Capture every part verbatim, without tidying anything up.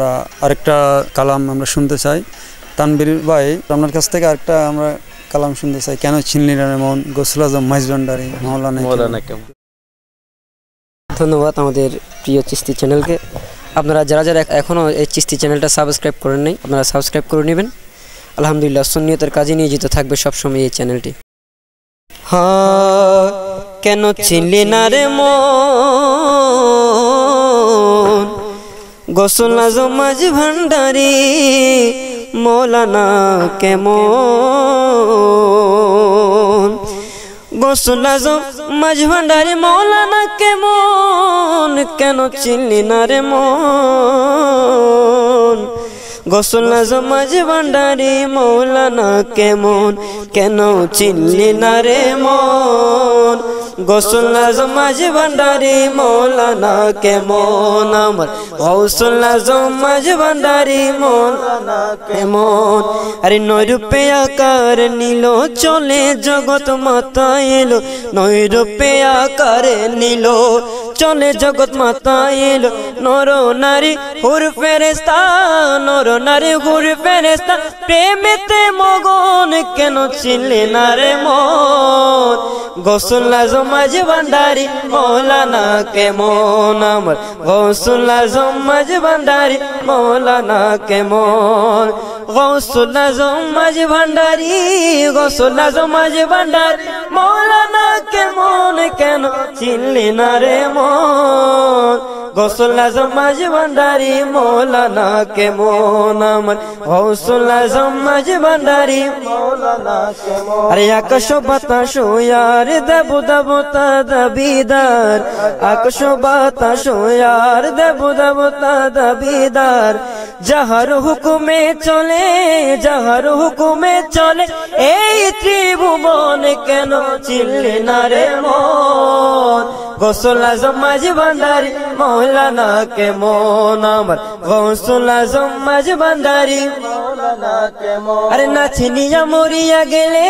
আমরা আরেকটা কালাম আমরা শুনতে চাই। তানবীর ভাই আপনার কাছ থেকে আরেকটা আমরা কালাম শুনতে চাই, কেন চিনলি না মন গোসল আজম মাইজভান্ডারি মাওলানা মাওলানা কেমন। ধন্যবাদ আমাদের প্রিয় চিস্তি চ্যানেলকে। আপনারা যারা যারা এখনও এই চিস্তি চ্যানেলটা সাবস্ক্রাইব করেন নাই আপনারা সাবস্ক্রাইব করে নেবেন। আলহামদুলিল্লাহ সুন্নিয়তের কাজে নিয়োজিত থাকবে সবসময় এই চ্যানেলটি। হ্যাঁ কেন চিনলি না রে মন গোসল আজম মাইজভান্ডারি মৌলানা কেমন, গোসল আজম মাইজভান্ডারি মৌলানা কেমন, কেন চিনলি না রে মন গোসল আজম মাইজভান্ডারি মৌলানা কেমন, কেন চিনলি না রে মন গোসল আজম মাইজভান্ডারি মৌলানা কেমন, আমার গোসল আজম মাইজভান্ডারি মৌলানা কেমন। আরে নয় রূপে আকার নিল চলে জগৎ মাতা এলো, নয় রূপে আকার নিল চলে জগৎ মাতা এলো, নর নারী হুর ফেরেশতা নর নারী হুর ফেরেশতা প্রেমেতে মগন, কেন চিনলি না রে মন গোসল আজম মাইজভান্ডারি মৌলানা কেমন, আমার গোসল আজম মাইজভান্ডারি মৌলানা কেমন, গোসল আজম মাইজভান্ডারি গোসল আজম মাইজভান্ডারি মৌলানা কেমন, কেন চিনলি না রে মন গোসল আজম মাইজভান্ডারি মৌলানা কেমন, আমার গোসল আজম মাইজভান্ডারি মৌলানা কেমন। আরে আকাশ বাতাস আর দেব দেবতা দাবিদার, আকাশ বাতাস আর দেব দেবতা দাবিদার, যাহার হুকুমে চলে যাহার হুকুমে চলে এই ত্রিভুবন, কেন চিনলি না রে মন গোসল আজম মাইজভান্ডারি মৌলানা কেমন, আমার গোসল আজম মাইজভান্ডারি মৌলানা কেমন। আরে নাচিনিয়া মরিয়া গেলে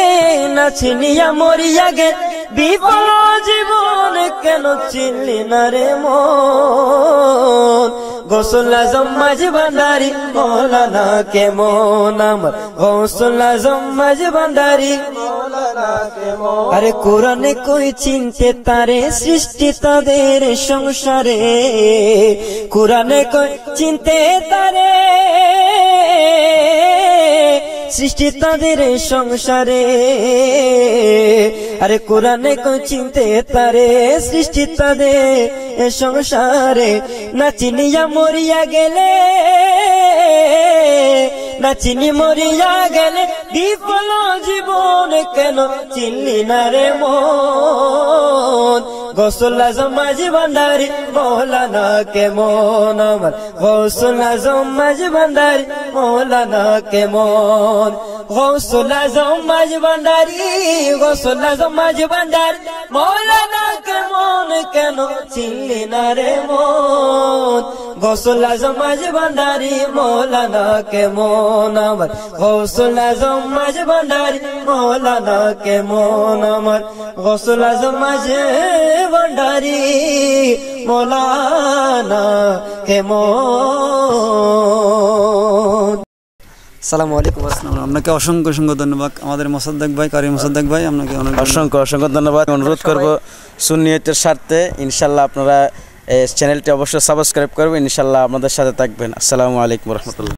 নাচিনিয়া মরিয়া গেলে বিপল জীবন, কেন চিনলি না রে মন গোসল আজম মাইজভান্ডারি মৌলানা কেমন, আমার গোসল আজম মাইজভান্ডারি মৌলানা কেমন। আরে কোরআনে কই চিনতে তারে সৃষ্টি তাদের সংসারে, কোরআনে কই চিনতে তারে সৃষ্টি তাদের সংসারে, আরে কোরআনে কই চিনতে তারে সৃষ্টি তাদের সংসারে, না চিনিয়া মরিয়া গেলে না চিনি মরিয়া গেলে বিফল জীবন, কেন চিনলি না রে মন গোসল আজম মাইজভান্ডারি মৌলানা কেমন, আমার গোসল আজম মাইজভান্ডারি মৌলানা কেমন, গোসল আজম মাইজভান্ডারি গোসল আজম মাইজভান্ডারি মৌলানা কেমন, কেন চিনলি না রে মন গোসল আজম মাইজভান্ডারি মৌলানা কেমন, আমার গোসল আজম মাইজভান্ডারি মৌলানা কেমন, আমার গোসল আজম মাইজভান্ডারি মৌলানা কেমন। আসসালামু আলাইকুম। আসসালাম। আপনাকে অসংখ্য অসংখ্য ধন্যবাদ আমাদের মোসাদ্দেক ভাই, কারি মোসাদ্দেক ভাই আপনাকে অনেক অসংখ্য অসংখ্য ধন্যবাদ। অনুরোধ করবো সুন্নিয়তের স্বার্থে ইনশাল্লাহ আপনারা চ্যানেলটি অবশ্যই সাবস্ক্রাইব করবেন, ইনশাআল্লাহ আমাদের সাথে থাকবেন। আসসালামু আলাইকুম রহমতুল্লাহ।